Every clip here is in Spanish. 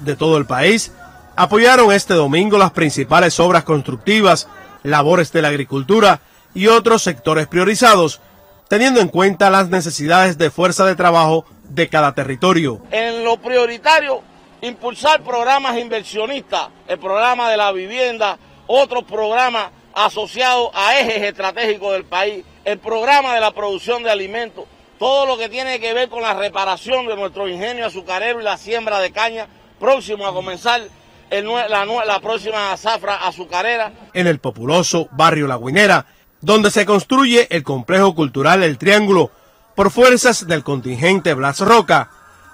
de todo el país apoyaron este domingo las principales obras constructivas, labores de la agricultura y otros sectores priorizados, teniendo en cuenta las necesidades de fuerza de trabajo de cada territorio. En lo prioritario, impulsar programas inversionistas, el programa de la vivienda, otros programas asociados a ejes estratégicos del país, el programa de la producción de alimentos, todo lo que tiene que ver con la reparación de nuestro ingenio azucarero y la siembra de caña, próximo a comenzar la próxima zafra azucarera. En el populoso barrio La Guinera, donde se construye el complejo cultural El Triángulo, por fuerzas del contingente Blas Roca,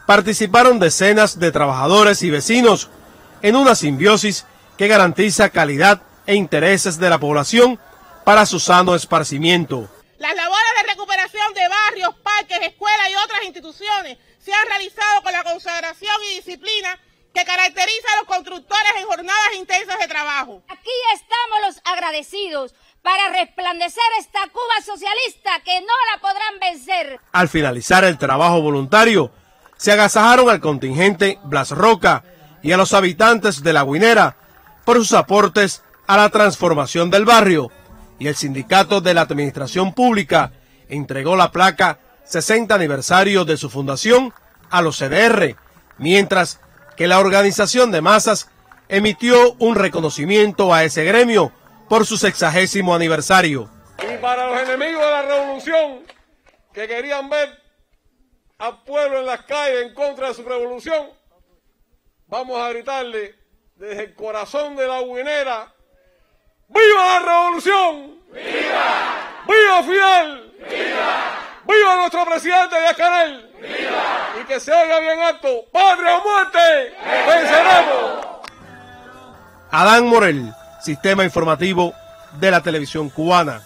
participaron decenas de trabajadores y vecinos en una simbiosis que garantiza calidad e intereses de la población para su sano esparcimiento. Las labores de recuperación de barrios, parques, escuelas y otras instituciones se han realizado con la consagración y disciplina que caracteriza a los constructores en jornadas intensas de trabajo. Aquí estamos los agradecidos para resplandecer esta Cuba socialista que no la podrán vencer. Al finalizar el trabajo voluntario, se agasajaron al contingente Blas Roca y a los habitantes de La Guinera por sus aportes a la transformación del barrio, y el Sindicato de la Administración Pública entregó la placa 60 aniversario de su fundación a los CDR, mientras que la organización de masas emitió un reconocimiento a ese gremio por su 60º aniversario. Y para los enemigos de la revolución, que querían ver al pueblo en las calles en contra de su revolución, vamos a gritarle desde el corazón de La Guinera: ¡viva la revolución! ¡Viva! ¡Viva Fidel! ¡Viva! ¡Viva nuestro presidente Díaz Canel! ¡Viva! Y que se oiga bien alto: ¡patria o muerte! ¡Venceremos! Adán Morel, Sistema Informativo de la Televisión Cubana.